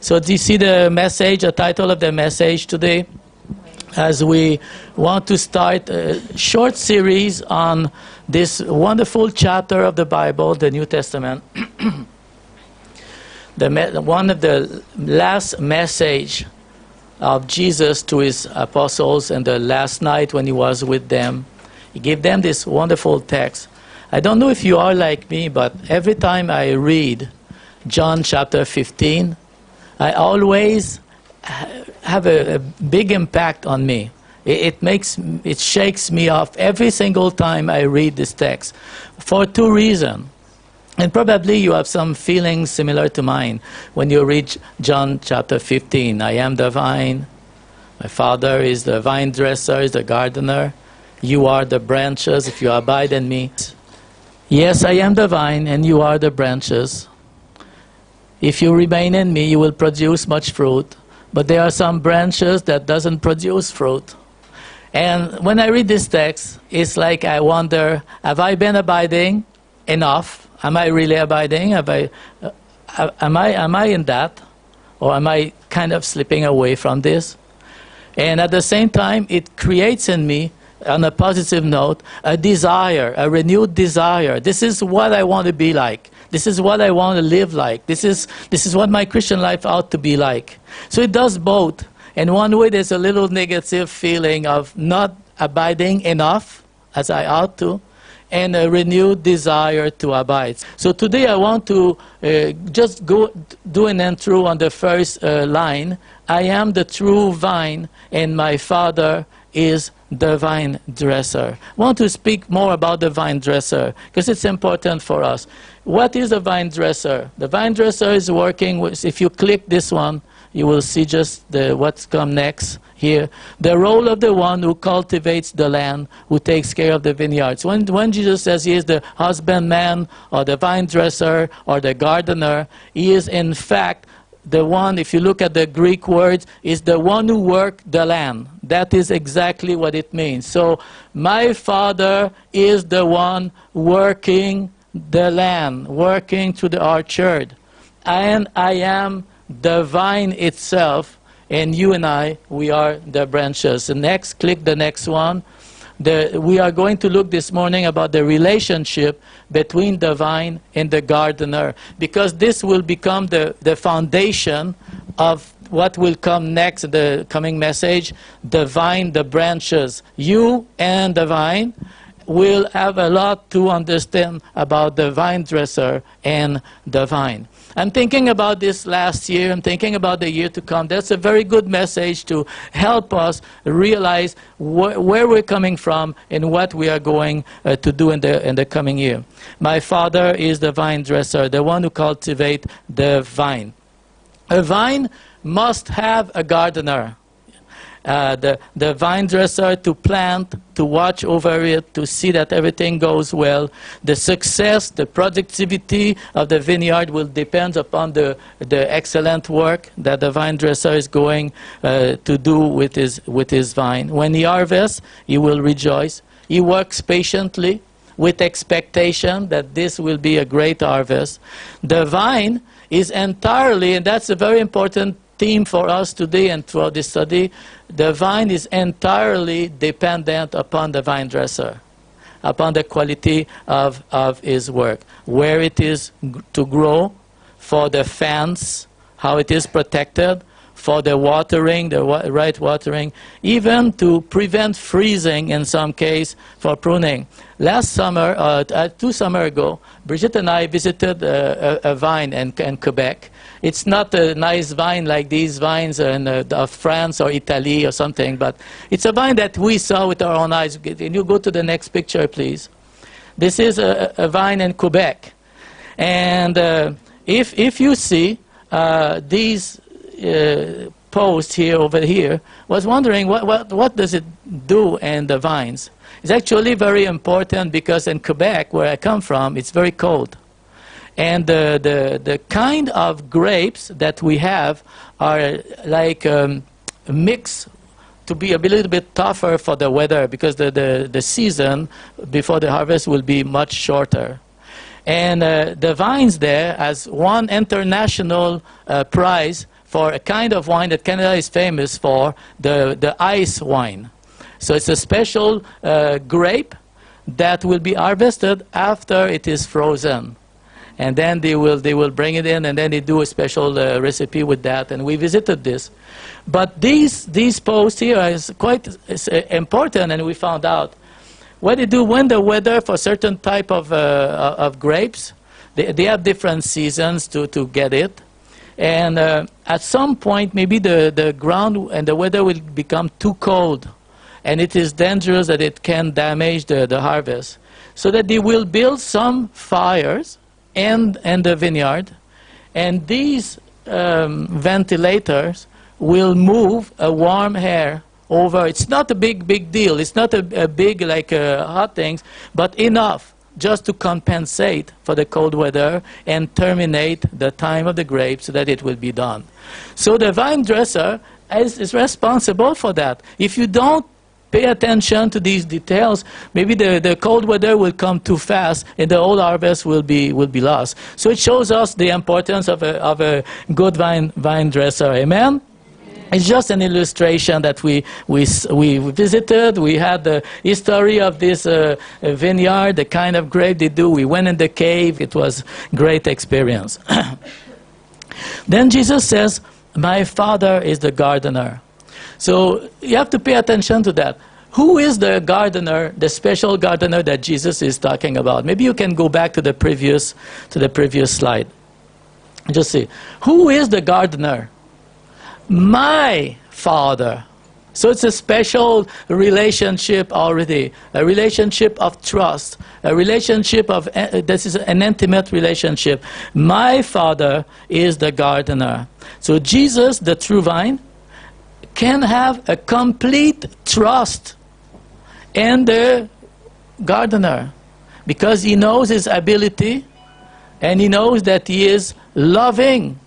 So do you see the message, the title of the message today? As we want to start a short series on this wonderful chapter of the Bible, the New Testament. One of the last message of Jesus to his apostles, and the last night when he was with them, he gave them this wonderful text. I don't know if you are like me, but every time I read John chapter 15, I always have a big impact on me. It shakes me off every single time I read this text, for two reasons. And probably you have some feelings similar to mine when you read John chapter 15. I am the vine. My Father is the vine dresser, is the gardener. You are the branches if you abide in me. Yes, I am the vine and you are the branches. If you remain in me, you will produce much fruit. But there are some branches that doesn't produce fruit. And when I read this text, it's like I wonder, have I been abiding enough? Am I really abiding? Am I in that? Or am I kind of slipping away from this? And at the same time, it creates in me, on a positive note, a desire, a renewed desire. This is what I want to be like. This is what I want to live like. This is what my Christian life ought to be like. So it does both. And one way there's a little negative feeling of not abiding enough, as I ought to, and a renewed desire to abide. So today I want to just do an intro on the first line. I am the true vine, and my Father is the vine dresser. I want to speak more about the vine dresser because it's important for us. What is the vine dresser? The vine dresser is working with, if you click this one, you will see just what's come next here. The role of the one who cultivates the land, who takes care of the vineyards. When Jesus says he is the husbandman or the vine dresser or the gardener, he is in fact the one, if you look at the Greek words, is the one who worked the land. That is exactly what it means. So, my Father is the one working the land, working through the orchard. And I am the vine itself, and you and I, we are the branches. So next, click the next one. We are going to look this morning about the relationship between the vine and the gardener, because this will become the foundation of what will come next, the coming message, the vine, the branches. You and the vine will have a lot to understand about the vine dresser and the vine. I'm thinking about this last year. I'm thinking about the year to come. That's a very good message to help us realize where we're coming from and what we are going to do in the coming year. My Father is the vine dresser, the one who cultivates the vine. A vine must have a gardener. The vine dresser to plant, to watch over it, to see that everything goes well. The success, the productivity of the vineyard will depend upon the excellent work that the vine dresser is going to do with his vine. When he harvests, he will rejoice. He works patiently with expectation that this will be a great harvest. The vine is entirely, and that's a very important theme for us today and throughout this study, the vine is entirely dependent upon the vine dresser, upon the quality of his work, where it is to grow, for the fence, how it is protected, for the watering, the right watering, even to prevent freezing in some case for pruning. Last summer, 2 summers ago, Brigitte and I visited a vine in Quebec. It's not a nice vine like these vines of France or Italy or something, but it's a vine that we saw with our own eyes. Can you go to the next picture, please? This is a vine in Quebec. And if you see these post here, over here, was wondering what does it do in the vines. It's actually very important because in Quebec, where I come from, it's very cold. And the kind of grapes that we have are like a mix to be a little bit tougher for the weather because the season before the harvest will be much shorter. And the vines there has won international prize for a kind of wine that Canada is famous for, the ice wine. So it's a special grape that will be harvested after it is frozen. And then they will bring it in, and then they do a special recipe with that, and we visited this. But these posts here is quite important, and we found out what they do when the weather for certain type of grapes, they have different seasons to get it. And at some point, maybe the ground and the weather will become too cold, and it is dangerous that it can damage the harvest. So that they will build some fires and the vineyard, and these ventilators will move a warm air over. It's not a big deal, it's not a big like hot things, but enough just to compensate for the cold weather and terminate the time of the grapes so that it will be done. So the vine dresser is responsible for that. If you don't pay attention to these details, maybe the cold weather will come too fast and the whole harvest will be lost. So it shows us the importance of a good vine dresser. Amen? It's just an illustration that we visited. We had the history of this vineyard, the kind of grape they do. We went in the cave. It was great experience. Then Jesus says, "My Father is the gardener." So you have to pay attention to that. Who is the gardener, the special gardener that Jesus is talking about? Maybe you can go back to the previous slide. Just see. Who is the gardener? My Father. So it's a special relationship already, a relationship of trust, a relationship of, this is an intimate relationship. My Father is the gardener. So Jesus, the true vine, can have a complete trust in the gardener, because he knows his ability and he knows that he is loving.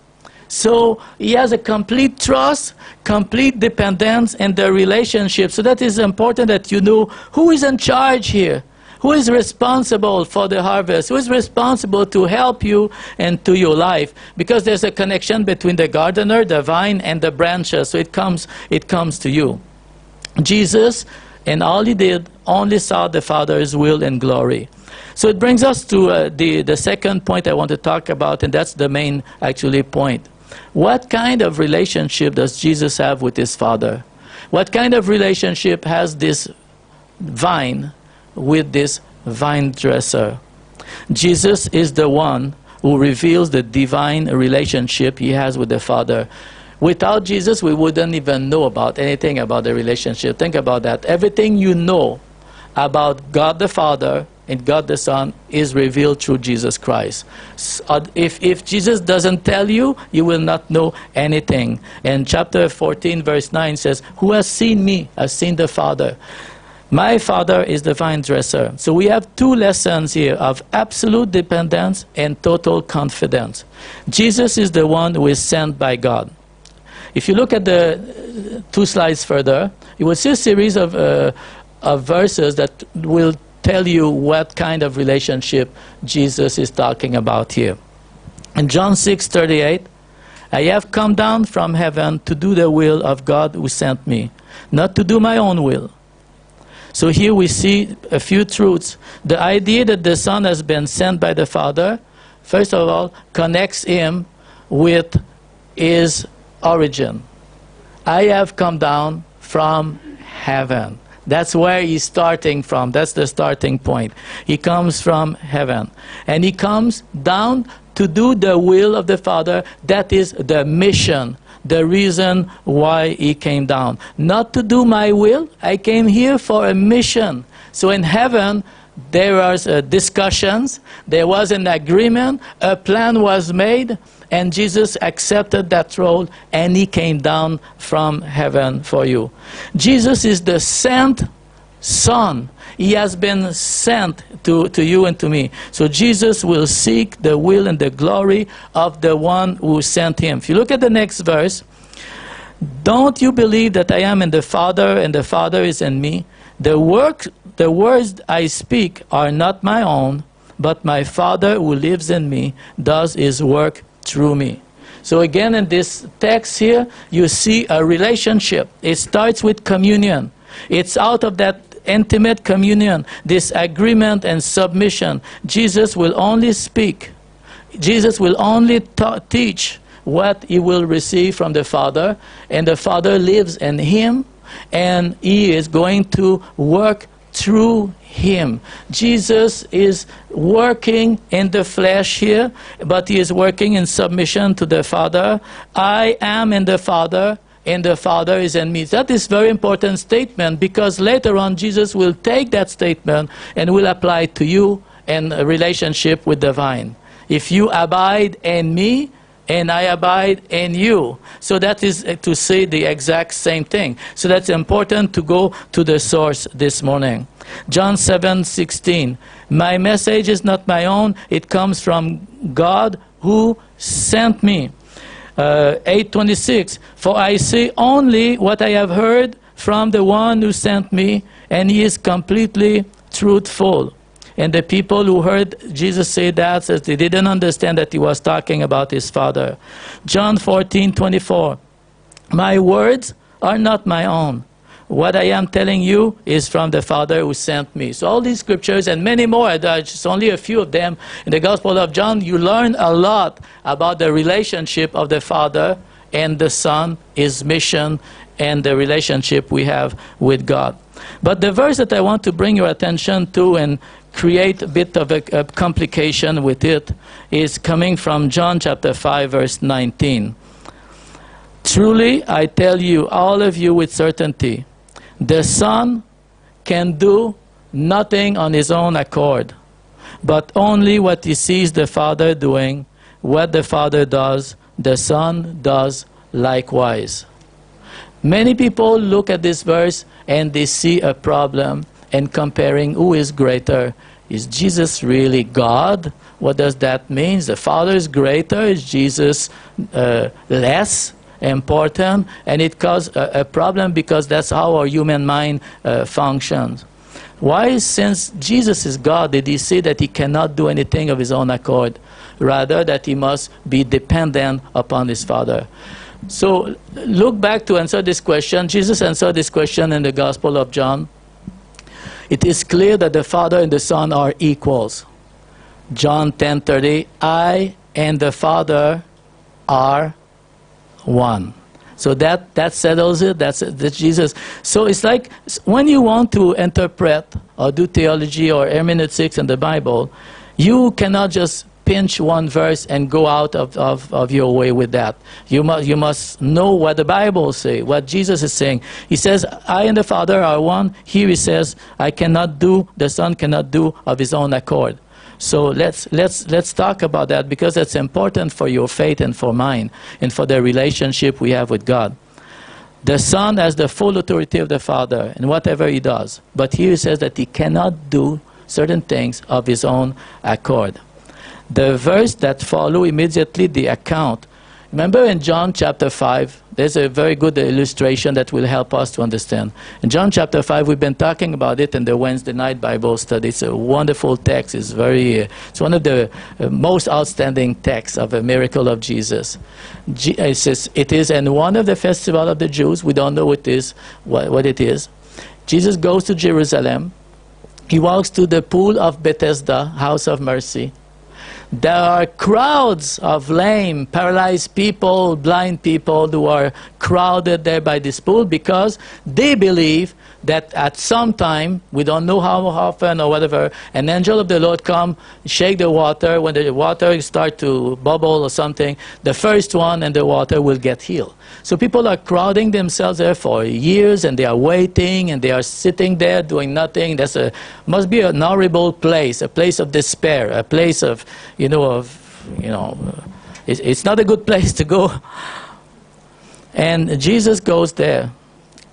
So he has a complete trust, complete dependence in the relationship. So that is important, that you know who is in charge here, who is responsible for the harvest, who is responsible to help you and to your life. Because there's a connection between the gardener, the vine, and the branches. So it comes to you. Jesus, and all he did, only saw the Father's will and glory. So it brings us to the second point I want to talk about, and that's the main, actually, point. What kind of relationship does Jesus have with his Father? What kind of relationship has this vine with this vine dresser? Jesus is the one who reveals the divine relationship he has with the Father. Without Jesus, we wouldn't even know about anything about the relationship. Think about that. Everything you know about God the Father and God the Son is revealed through Jesus Christ. So if Jesus doesn't tell you, you will not know anything. And chapter 14, verse 9 says, "Who has seen me has seen the Father." My Father is the vine dresser. So we have two lessons here of absolute dependence and total confidence. Jesus is the one who is sent by God. If you look at the two slides further, you will see a series of verses that will tell you what kind of relationship Jesus is talking about here. In John 6:38, "I have come down from heaven to do the will of God who sent me, not to do my own will." So here we see a few truths. The idea that the Son has been sent by the Father, first of all, connects him with his origin. I have come down from heaven. That's where he's starting from. That's the starting point. He comes from heaven. And he comes down to do the will of the Father. That is the mission, the reason why he came down. Not to do my will. I came here for a mission. So in heaven, there was discussions. There was an agreement. A plan was made. And Jesus accepted that role, and he came down from heaven for you. Jesus is the sent Son. He has been sent to you and to me. So Jesus will seek the will and the glory of the one who sent him. If you look at the next verse, "Don't you believe that I am in the Father, and the Father is in me? The words I speak are not my own, but my Father who lives in me does his work through me." So again, in this text here, you see a relationship. It starts with communion. It's out of that intimate communion, this agreement and submission. Jesus will only speak. Jesus will only teach what he will receive from the Father, and the Father lives in him, and he is going to work through him. Jesus is working in the flesh here, but he is working in submission to the Father. I am in the Father, and the Father is in me. That is a very important statement, because later on Jesus will take that statement and will apply it to you in a relationship with the vine. If you abide in me, and I abide in you. So that is to say the exact same thing. So that's important to go to the source this morning. John 7:16. My message is not my own. It comes from God who sent me. 8:26. For I say only what I have heard from the one who sent me, and he is completely truthful. And the people who heard Jesus say that, says they didn't understand that he was talking about his Father. John 14:24. My words are not my own. What I am telling you is from the Father who sent me. So all these scriptures and many more, just only a few of them in the Gospel of John, you learn a lot about the relationship of the Father and the Son, his mission, and the relationship we have with God. But the verse that I want to bring your attention to and create a bit of a complication with it is coming from John chapter 5 verse 19. Truly I tell you, all of you with certainty, the Son can do nothing on his own accord, but only what he sees the Father doing. What the Father does, the Son does likewise. Many people look at this verse and they see a problem and comparing who is greater. Is Jesus really God? What does that mean? The Father is greater. Is Jesus less important? And it causes a problem, because that's how our human mind functions. Why, since Jesus is God, did he say that he cannot do anything of his own accord? Rather, that he must be dependent upon his Father. So look back to answer this question. Jesus answered this question in the Gospel of John. It is clear that the Father and the Son are equals. John 10:30, I and the Father are one. So that settles it. That's Jesus. So it's like when you want to interpret or do theology or hermeneutics in the Bible, you cannot just pinch one verse and go out of your way with that. You must know what the Bible says, what Jesus is saying. He says, I and the Father are one. Here he says, I cannot do, the Son cannot do of his own accord. So let's talk about that, because that's important for your faith and for mine and for the relationship we have with God. The Son has the full authority of the Father in whatever he does. But here he says that he cannot do certain things of his own accord. The verse that follow immediately the account. Remember in John chapter 5, there's a very good illustration that will help us to understand. In John chapter 5, we've been talking about it in the Wednesday night Bible study. It's a wonderful text. It's it's one of the most outstanding texts of a miracle of Jesus. It says, it is in one of the festival of the Jews. We don't know what it is. Jesus goes to Jerusalem. He walks to the pool of Bethesda, house of mercy. There are crowds of lame, paralyzed people, blind people who are crowded there by this pool, because they believe that at some time, we don't know how often or whatever, an angel of the Lord come, shake the water. When the water start to bubble or something, the first one and the water will get healed. So people are crowding themselves there for years, and they are waiting, and they are sitting there doing nothing. That's must be an horrible place, a place of despair, a place of it's not a good place to go. And Jesus goes there,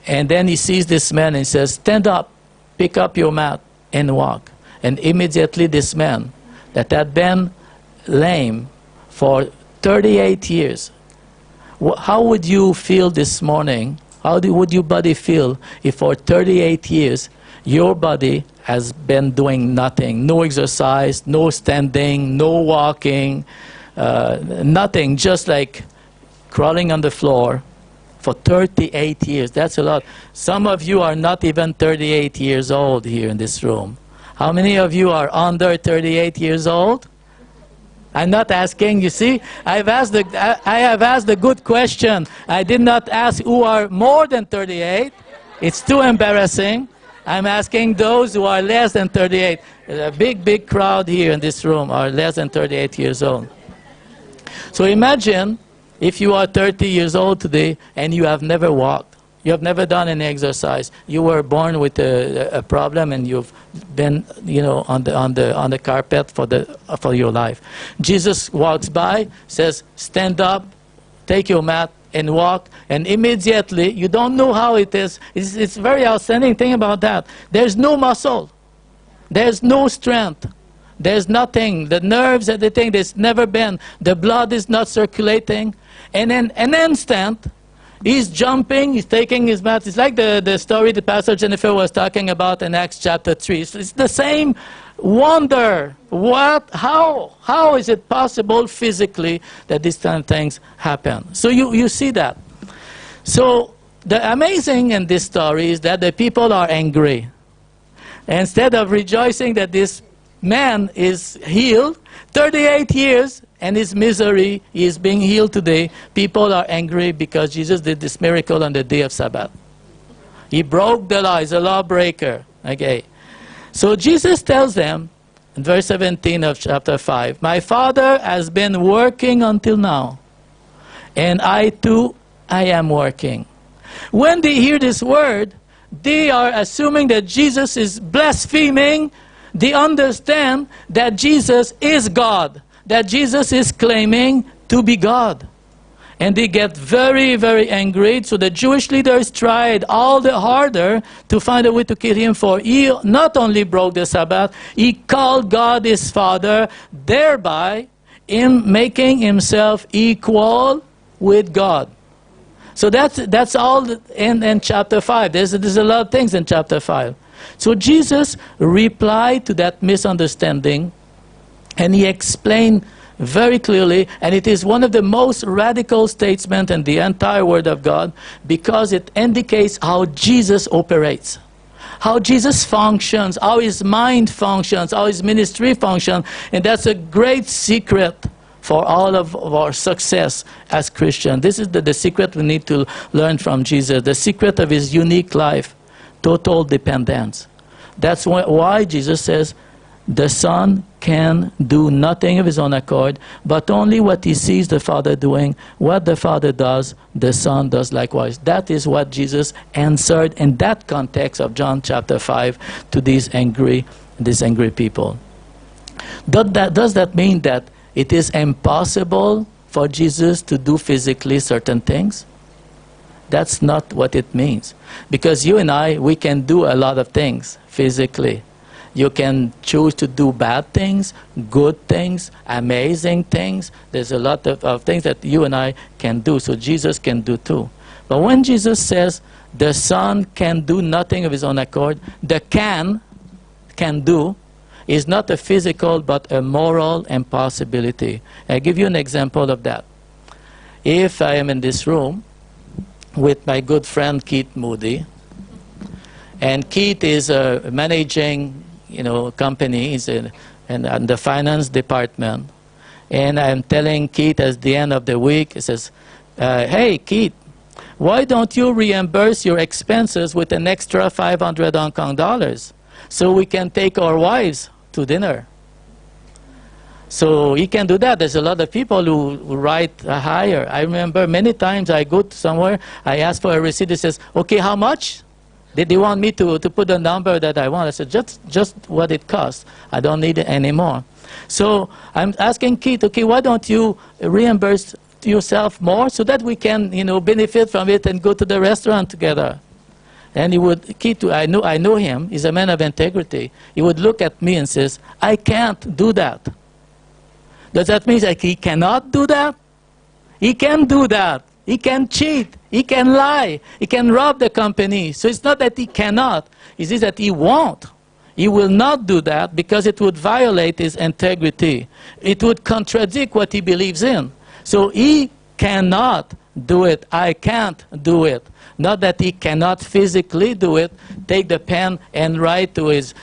and then he sees this man and says, stand up, pick up your mat and walk. And immediately this man that had been lame for 38 years, how would you feel this morning? Would your body feel if for 38 years your body has been doing nothing? No exercise, no standing, no walking, nothing, just like crawling on the floor for 38 years. That's a lot. Some of you are not even 38 years old here in this room. How many of you are under 38 years old? I'm not asking, you see, I have asked a good question. I did not ask who are more than 38. It's too embarrassing. I'm asking those who are less than 38. A big, big crowd here in this room are less than 38 years old. So imagine if you are 30 years old today and you have never walked, you have never done any exercise, you were born with a problem and you've been, you know, on the carpet for your life. Jesus walks by, says, stand up, take your mat and walk, and immediately, you don't know how it is. It's a very outstanding thing about that. There's no muscle. There's no strength. There's nothing. The nerves and the thing, there's never been. The blood is not circulating. And in an instant, he's jumping, he's taking his mat. It's like the story the Pastor Jennifer was talking about in Acts chapter 3. It's the same wonder. What? How is it possible physically that these kind of things happen? So you see that. So the amazing in this story is that the people are angry. Instead of rejoicing that this man is healed, 38 years and his misery is being healed today, people are angry because Jesus did this miracle on the day of Sabbath. He broke the law. He's a lawbreaker. Okay. So Jesus tells them, in verse 17 of chapter 5, my Father has been working until now, and I too, I am working. When they hear this word, they are assuming that Jesus is blaspheming. They understand that Jesus is God, that Jesus is claiming to be God. And they get very, very angry. So the Jewish leaders tried all the harder to find a way to kill him, for he not only broke the Sabbath, he called God his Father, thereby making himself equal with God. So that's all in chapter 5. There's a lot of things in chapter 5. So Jesus replied to that misunderstanding, and he explained very clearly, and it is one of the most radical statements in the entire Word of God, because it indicates how Jesus operates, how Jesus functions, how his mind functions, how his ministry functions, and that's a great secret for all of our success as Christians. This is the secret we need to learn from Jesus, the secret of his unique life, total dependence. That's why Jesus says, the Son can do nothing of his own accord, but only what he sees the Father doing. What the Father does, the Son does likewise. That is what Jesus answered in that context of John chapter 5 to these angry people. Does that mean that it is impossible for Jesus to do physically certain things? That's not what it means. Because you and I, we can do a lot of things physically. You can choose to do bad things, good things, amazing things. There's a lot of things that you and I can do, so Jesus can do too. But when Jesus says, the Son can do nothing of his own accord, the can do, is not a physical but a moral impossibility. I'll give you an example of that. If I am in this room with my good friend Keith Moody, and Keith is a managing company, he's in the finance department. And I'm telling Keith at the end of the week, he says, hey Keith, why don't you reimburse your expenses with an extra 500 Hong Kong dollars so we can take our wives to dinner? So he can do that. There's a lot of people who write higher. I remember many times I go to somewhere, I ask for a receipt, he says, okay, how much? They want me to put the number that I want. I said, just what it costs. I don't need it anymore. So I'm asking Keith, okay, why don't you reimburse yourself more so that we can, benefit from it and go to the restaurant together? And Keith, I know him. He's a man of integrity. He would look at me and says, I can't do that. Does that mean that he cannot do that? He can do that. He can cheat, he can lie, he can rob the company. So it's not that he cannot, it is that he won't. He will not do that because it would violate his integrity. It would contradict what he believes in. So he cannot do it. I can't do it. Not that he cannot physically do it, take the pen and write to his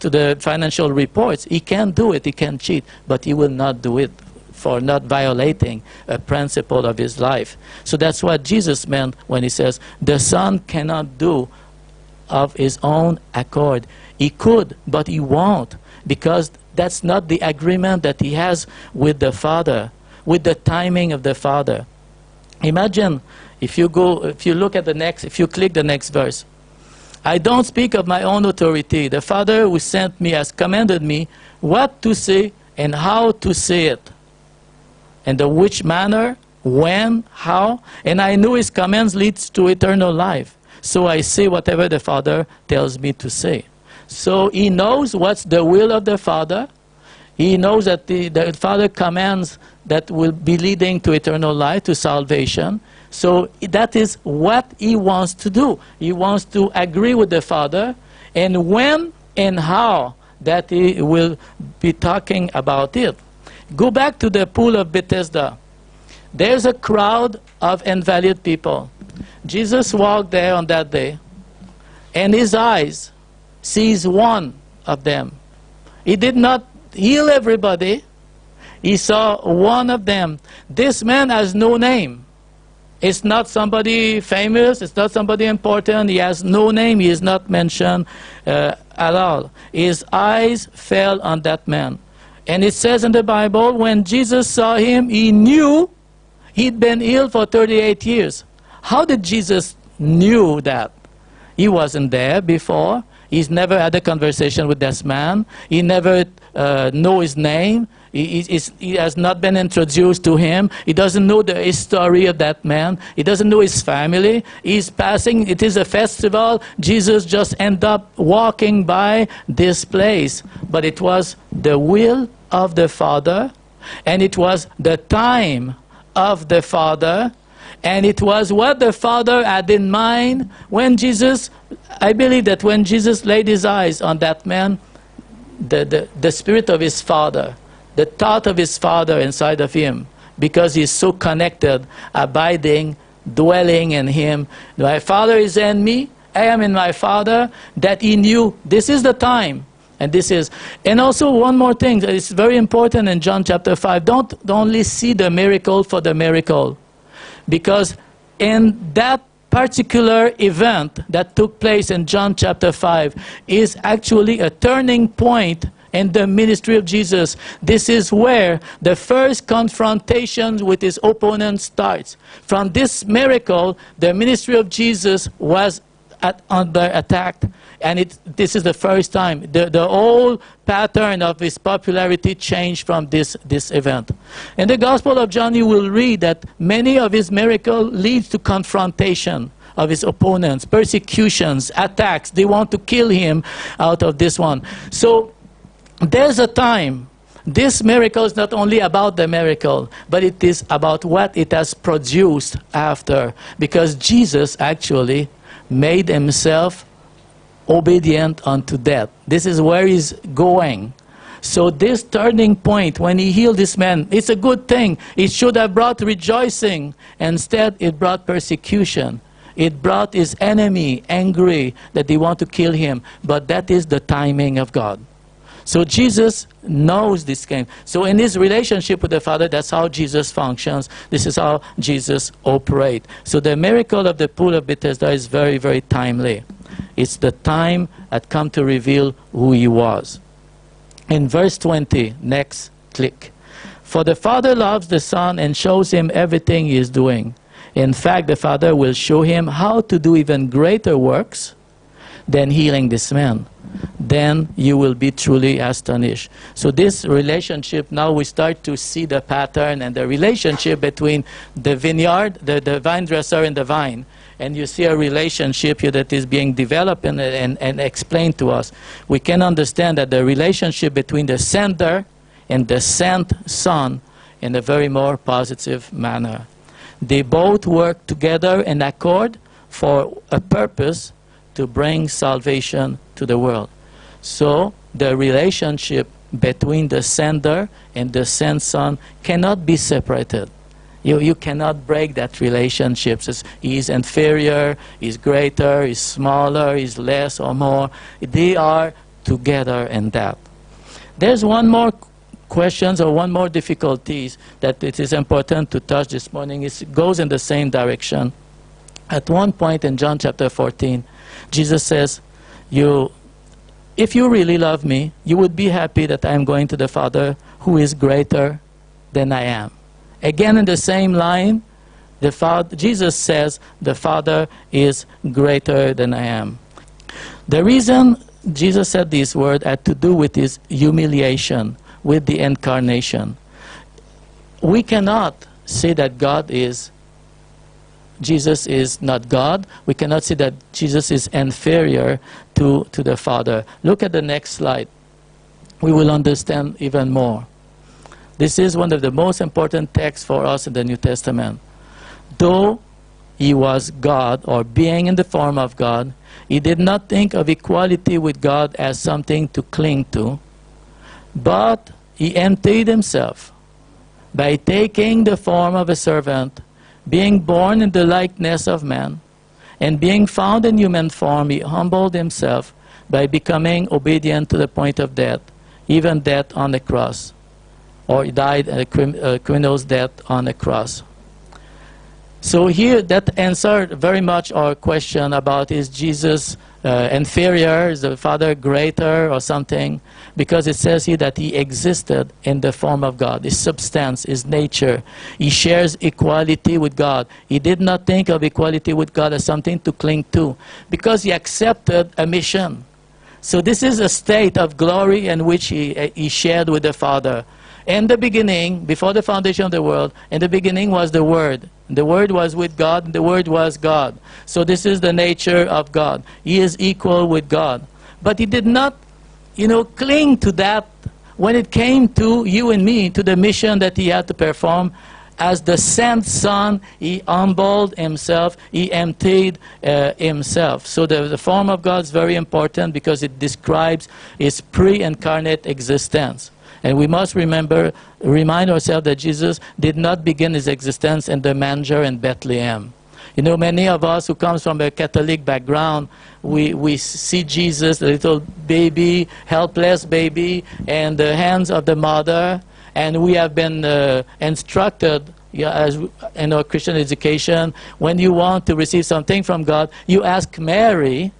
to the financial reports. He can do it. He can cheat, but he will not do it for not violating a principle of his life. So that's what Jesus meant when he says, the Son cannot do of his own accord. He could, but he won't, because that's not the agreement that he has with the Father, with the timing of the Father. Imagine if you click the next verse. I don't speak of my own authority. The Father who sent me has commanded me what to say and how to say it, and the which manner, when, how, and I know his commands leads to eternal life. So I say whatever the Father tells me to say. So he knows what's the will of the Father. He knows that the Father commands that will be leading to eternal life, to salvation. So that is what he wants to do. He wants to agree with the Father, and when and how that he will be talking about it. Go back to the pool of Bethesda. There's a crowd of invalid people. Jesus walked there on that day, and his eyes sees one of them. He did not heal everybody. He saw one of them. This man has no name. It's not somebody famous. It's not somebody important. He has no name. He is not mentioned at all. His eyes fell on that man. And it says in the Bible, when Jesus saw him, he knew he'd been healed for 38 years. How did Jesus knew that? He wasn't there before. He's never had a conversation with this man. He never know his name. He has not been introduced to him. He doesn't know the history of that man. He doesn't know his family. He's passing. It is a festival. Jesus just ended up walking by this place. But it was the will of the Father, and it was the time of the Father, and it was what the Father had in mind when Jesus, I believe that when Jesus laid his eyes on that man, the spirit of his Father, the thought of his Father inside of him, because he's so connected, abiding, dwelling in him. My Father is in me, I am in my Father, that he knew this is the time. And this is, and also one more thing that is very important in John chapter 5. Don't only see the miracle for the miracle. Because in that particular event that took place in John chapter 5 is actually a turning point in the ministry of Jesus. This is where the first confrontation with his opponent starts. From this miracle, the ministry of Jesus was under attack, and this is the first time the whole pattern of his popularity changed from this event. In the Gospel of John, you will read that many of his miracles lead to confrontation of his opponents, persecutions, attacks. They want to kill him out of this one. So there's a time. This miracle is not only about the miracle, but it is about what it has produced after, because Jesus actually made himself obedient unto death. This is where he's going. So this turning point, when he healed this man, it's a good thing. It should have brought rejoicing. Instead, it brought persecution. It brought his enemy angry that they want to kill him. But that is the timing of God. So Jesus knows this game. So in his relationship with the Father, that's how Jesus functions. This is how Jesus operates. So the miracle of the pool of Bethesda is very, very timely. It's the time had come to reveal who he was. In verse 20, next click. For the Father loves the Son and shows him everything he is doing. In fact, the Father will show him how to do even greater works than healing this man. Then you will be truly astonished. So this relationship, now we start to see the pattern and the relationship between the vineyard, the vine dresser and the vine. And you see a relationship here that is being developed and explained to us. We can understand that the relationship between the sender and the sent son in a very more positive manner. They both work together in accord for a purpose, to bring salvation to the world. So the relationship between the sender and the sent son cannot be separated. You cannot break that relationship. He's inferior, he's greater, he's smaller, he's less or more. They are together in that. There's one more questions or one more difficulties that it is important to touch this morning. It goes in the same direction. At one point in John chapter 14, Jesus says, if you really love me, you would be happy that I am going to the Father who is greater than I am. Again, in the same line, Jesus says, the Father is greater than I am. The reason Jesus said these words had to do with his humiliation, with the incarnation. We cannot say that Jesus is not God. We cannot say that Jesus is inferior to the Father. Look at the next slide. We will understand even more. This is one of the most important texts for us in the New Testament. Though he was God, or being in the form of God, he did not think of equality with God as something to cling to, but he emptied himself by taking the form of a servant, being born in the likeness of man, and being found in human form, he humbled himself by becoming obedient to the point of death, even death on the cross. Or he died a criminal's death on the cross. So here, that answered very much our question about, is Jesus inferior, is the Father greater or something? Because it says here that he existed in the form of God, his substance, his nature. He shares equality with God. He did not think of equality with God as something to cling to, because he accepted a mission. So this is a state of glory in which he shared with the Father. In the beginning, before the foundation of the world, in the beginning was the Word. The Word was with God, and the Word was God. So this is the nature of God. He is equal with God. But he did not, cling to that when it came to you and me, to the mission that he had to perform. As the sent Son, he humbled himself, he emptied himself. So the form of God is very important because it describes his pre-incarnate existence. And we must remind ourselves that Jesus did not begin his existence in the manger in Bethlehem. Many of us who come from a Catholic background, we see Jesus, the little baby, helpless baby, and the hands of the mother. And we have been instructed as in our Christian education, when you want to receive something from God, you ask Mary.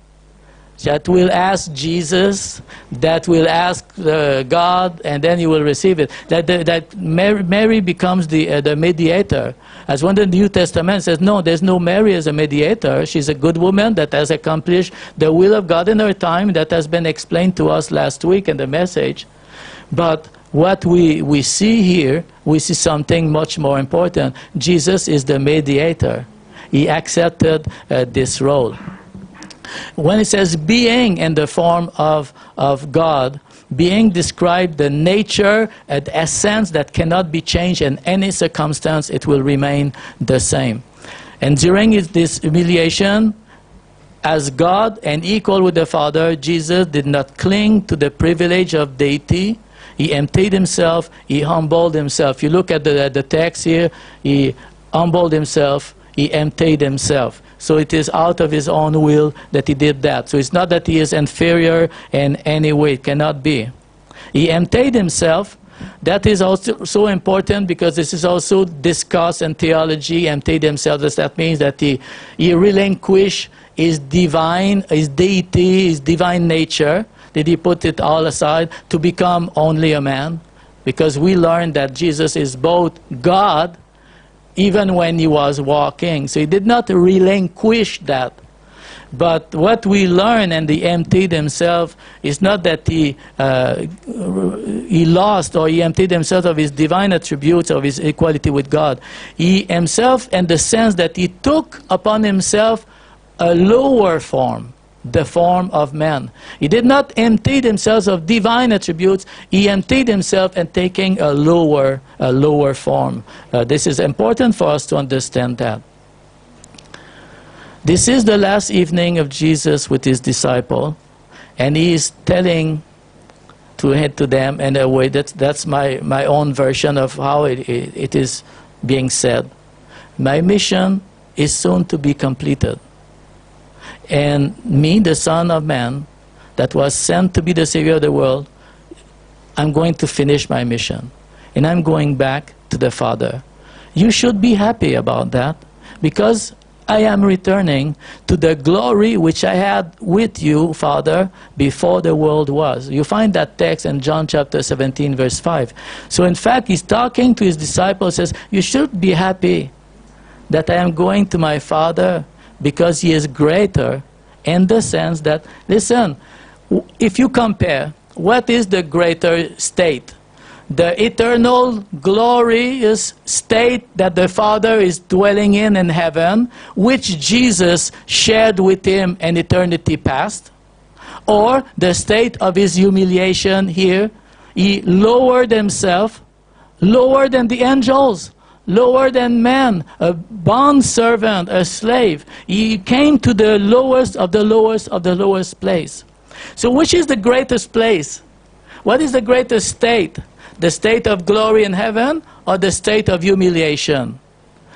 That will ask Jesus, that will ask God, and then you will receive it. That Mary becomes the mediator. As one in the New Testament says, no, there's no Mary as a mediator. She's a good woman that has accomplished the will of God in her time. That has been explained to us last week in the message. But what we see here, we see something much more important. Jesus is the mediator. He accepted this role. When it says being in the form of God, being described the nature, the essence that cannot be changed in any circumstance, it will remain the same. And during this humiliation, as God and equal with the Father, Jesus did not cling to the privilege of deity. He emptied himself, he humbled himself. You look at the text here, he humbled himself, he emptied himself. So it is out of his own will that he did that. So it's not that he is inferior in any way. It cannot be. He emptied himself. That is also so important because this is also discussed in theology. Emptied himself. That means that he relinquished his divine, his deity, his divine nature. Did he put it all aside to become only a man? Because we learned that Jesus is both God, even when he was walking. So he did not relinquish that. But what we learn in the emptied himself is not that he lost or he emptied himself of his divine attributes, of his equality with God. He himself, in the sense that he took upon himself a lower form, the form of man. He did not empty himself of divine attributes. He emptied himself and taking a lower form. This is important for us to understand that. This is the last evening of Jesus with his disciple, and he is telling to them in a way that's my own version of how it is being said, my mission is soon to be completed. And me, the Son of Man, that was sent to be the Savior of the world, I'm going to finish my mission. And I'm going back to the Father. You should be happy about that, because I am returning to the glory which I had with you, Father, before the world was. You find that text in John chapter 17, verse 5. So in fact, he's talking to his disciples, says, you should be happy that I am going to my Father, because he is greater, in the sense that, listen, if you compare, what is the greater state? The eternal glorious state that the Father is dwelling in heaven, which Jesus shared with him in eternity past, or the state of his humiliation here. He lowered himself, lower than the angels, lower than man, a bondservant, a slave. He came to the lowest of the lowest of the lowest place. So which is the greatest place? What is the greatest state? The state of glory in heaven, or the state of humiliation?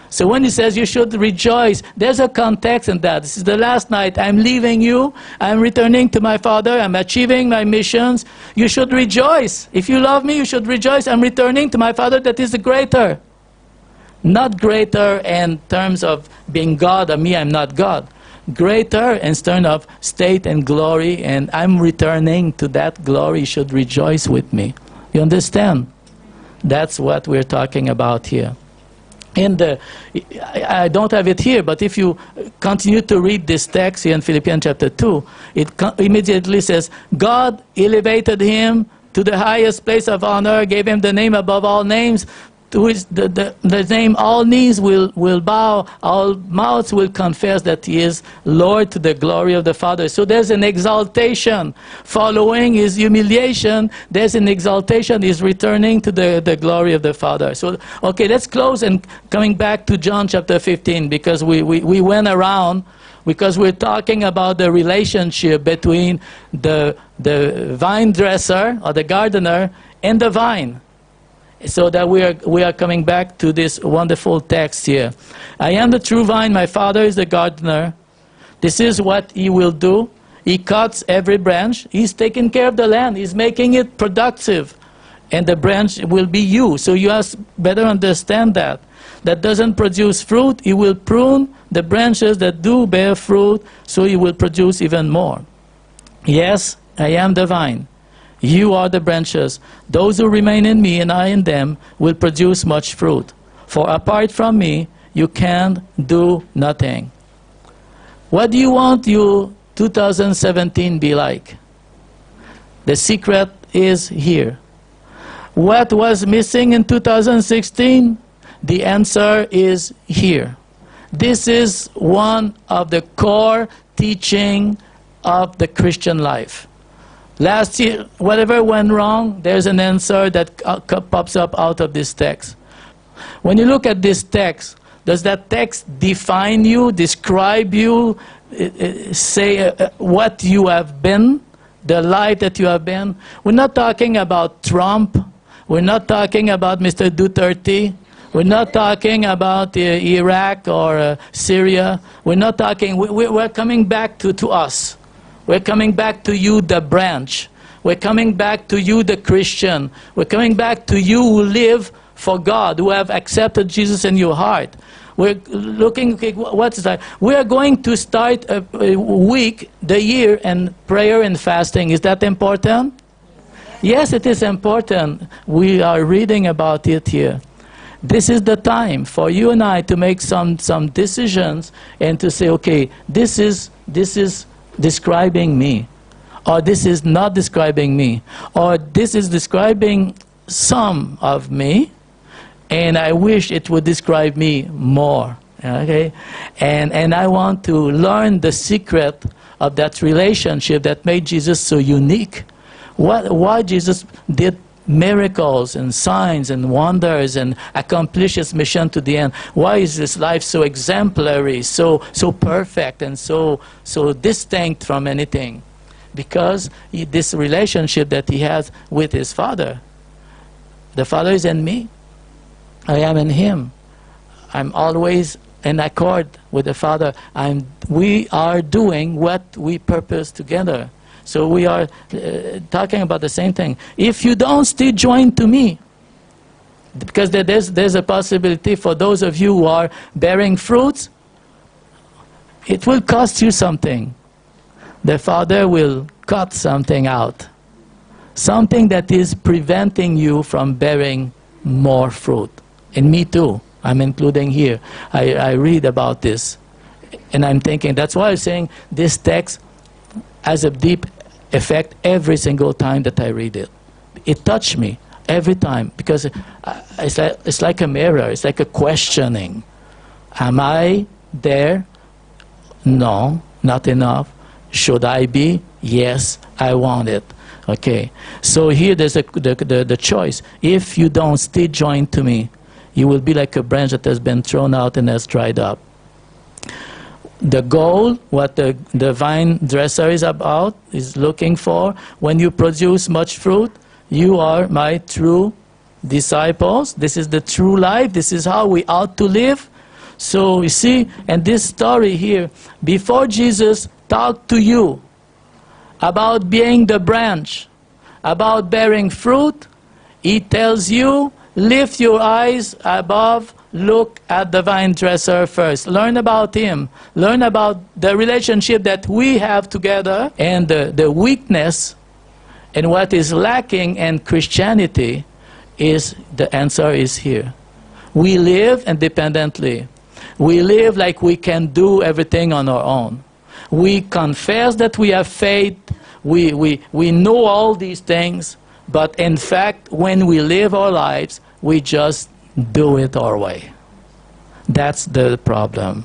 So when he says you should rejoice, there's a context in that. This is the last night. I'm leaving you. I'm returning to my Father. I'm achieving my missions. You should rejoice. If you love me, you should rejoice. I'm returning to my Father that is the greater. Not greater in terms of being God, or me, I'm not God. Greater in terms of state and glory, and I'm returning to that glory. You should rejoice with me. You understand? That's what we're talking about here. And I don't have it here, but if you continue to read this text here in Philippians chapter 2, it immediately says, God elevated him to the highest place of honor, gave him the name above all names, to which the name all knees will bow, all mouths will confess that he is Lord, to the glory of the Father. So there's an exaltation following his humiliation. There's an exaltation. He's returning to the glory of the Father. So, okay, let's close and coming back to John chapter 15, because we went around, because we're talking about the relationship between the vine dresser or the gardener and the vine. So that we are coming back to this wonderful text here. I am the true vine, my Father is the gardener. This is what he will do. He cuts every branch. He's taking care of the land. He's making it productive. And the branch will be you. So you have better understand that. That doesn't produce fruit, he will prune the branches that do bear fruit, so he will produce even more. Yes, I am the vine. You are the branches. Those who remain in me and I in them will produce much fruit. For apart from me, you can do nothing. What do you want your 2017 be like? The secret is here. What was missing in 2016? The answer is here. This is one of the core teaching of the Christian life. Last year, whatever went wrong, there's an answer that pops up out of this text. When you look at this text, does that text define you, describe you, say what you have been, the life that you have been? We're not talking about Trump. We're not talking about Mr. Duterte. We're not talking about Iraq or Syria. We're not talking, we're coming back to us. We're coming back to you, the branch. We're coming back to you, the Christian. We're coming back to you who live for God, who have accepted Jesus in your heart. We're looking, okay, what's that? We are going to start a week, the year, in prayer and fasting. Is that important? Yes, it is important. We are reading about it here. This is the time for you and I to make some decisions and to say, okay, this is describing me, or this is not describing me, or this is describing some of me, and I wish it would describe me more. Okay, and I want to learn the secret of that relationship that made Jesus so unique. Why Jesus did miracles and signs and wonders and accomplish his mission to the end. Why is his life so exemplary, so perfect, and so distinct from anything? Because this relationship that he has with his Father. The Father is in me. I am in him. I'm always in accord with the Father. We are doing what we purpose together. So we are talking about the same thing. If you don't still join to me, because there's a possibility for those of you who are bearing fruits, it will cost you something. The Father will cut something out. Something that is preventing you from bearing more fruit. And me too. I'm including here. I read about this. And I'm thinking, that's why I'm saying this text has a deep effect every single time that I read it. It touched me every time. Because it's like a mirror. It's like a questioning. Am I there? No, not enough. Should I be? Yes, I want it. Okay. So here there's the choice. If you don't still join to me, you will be like a branch that has been thrown out and has dried up. The goal, what the vine dresser is about, is looking for, when you produce much fruit, you are my true disciples. This is the true life. This is how we ought to live. So you see, and this story here, before Jesus talked to you about being the branch, about bearing fruit, he tells you, lift your eyes above, look at the vine dresser first. Learn about him. Learn about the relationship that we have together and the weakness and what is lacking in Christianity. Is the answer is here. We live independently. We live like we can do everything on our own. We confess that we have faith. We know all these things. But in fact, when we live our lives, we just do it our way. That's the problem.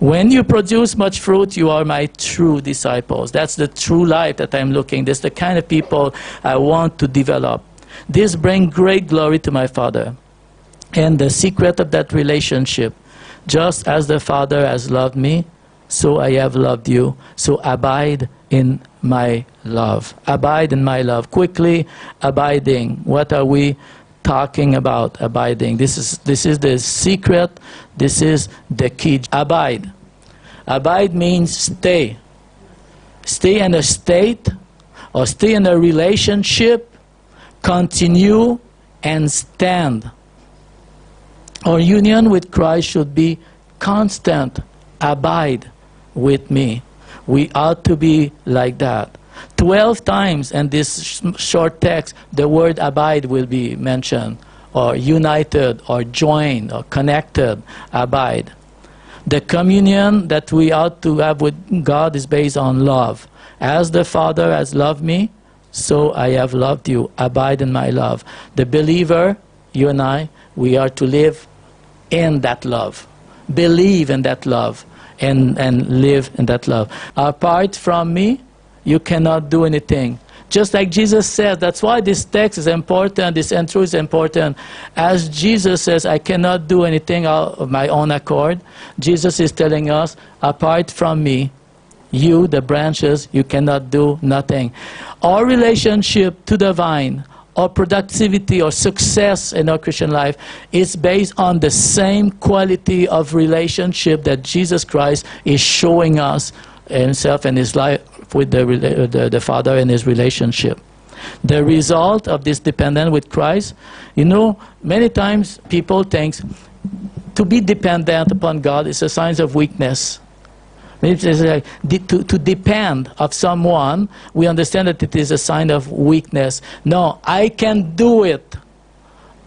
When you produce much fruit, you are my true disciples. That's the true life that I'm looking. That's the kind of people I want to develop. This brings great glory to my Father. And the secret of that relationship, just as the Father has loved me, so I have loved you. So abide in my love. Abide in my love. Quickly, abiding. What are we talking about? Abiding. This is the secret. This is the key. Abide. Abide means stay. Stay in a state or stay in a relationship. Continue and stand. Our union with Christ should be constant. Abide with me. We ought to be like that. 12 times in this short text, the word abide will be mentioned, or united, or joined, or connected. Abide. The communion that we ought to have with God is based on love. As the Father has loved me, so I have loved you. Abide in my love. The believer, you and I, we are to live in that love. Believe in that love and live in that love. Apart from me, you cannot do anything. Just like Jesus says, that's why this text is important, this intro is important. As Jesus says, I cannot do anything out of my own accord. Jesus is telling us, apart from me, you, the branches, you cannot do nothing. Our relationship to the vine, our productivity or success in our Christian life is based on the same quality of relationship that Jesus Christ is showing us himself and his life with the Father and his relationship. The result of this dependence with Christ, you know, many times people think to be dependent upon God is a sign of weakness. It's like to depend on someone, we understand that it is a sign of weakness. No, I can do it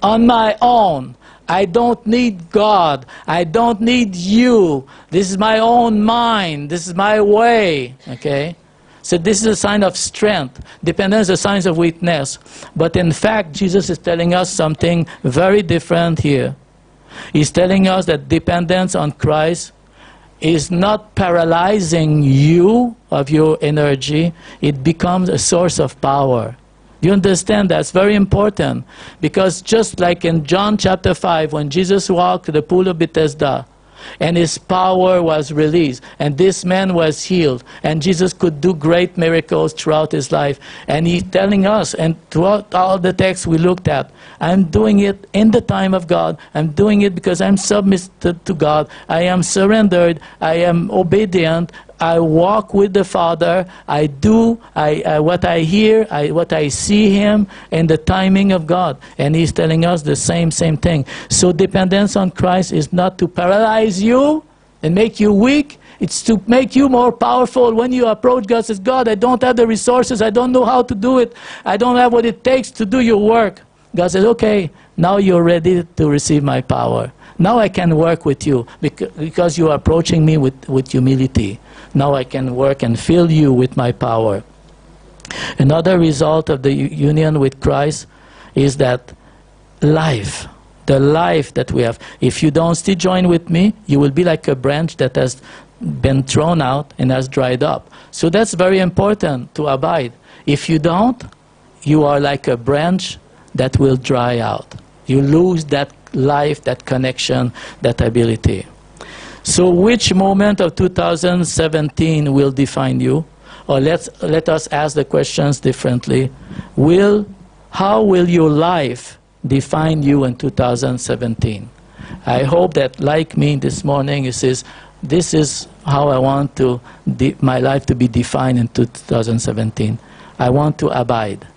on my own. I don't need God. I don't need you. This is my own mind. This is my way. Okay? So this is a sign of strength. Dependence is a sign of weakness. But in fact, Jesus is telling us something very different here. He's telling us that dependence on Christ is not paralyzing you of your energy. It becomes a source of power. You understand that's very important, because just like in John chapter 5, when Jesus walked to the pool of Bethesda, and his power was released, and this man was healed, and Jesus could do great miracles throughout his life. And he's telling us, and throughout all the texts we looked at, I'm doing it in the time of God. I'm doing it because I'm submitted to God. I am surrendered. I am obedient. I walk with the Father. I do what I hear, what I see Him, and the timing of God. And He's telling us the same thing. So dependence on Christ is not to paralyze you and make you weak. It's to make you more powerful. When you approach God, says, God, I don't have the resources. I don't know how to do it. I don't have what it takes to do your work. God says, okay, now you're ready to receive my power. Now I can work with you because you are approaching me with humility. Now I can work and fill you with my power. Another result of the union with Christ is that life, the life that we have. If you don't still join with me, you will be like a branch that has been thrown out and has dried up. So that's very important to abide. If you don't, you are like a branch that will dry out. You lose that life, that connection, that ability. So which moment of 2017 will define you? Or let us ask the questions differently. How will your life define you in 2017? I hope that, like me this morning, it says, this is how I want my life to be defined in 2017. I want to abide.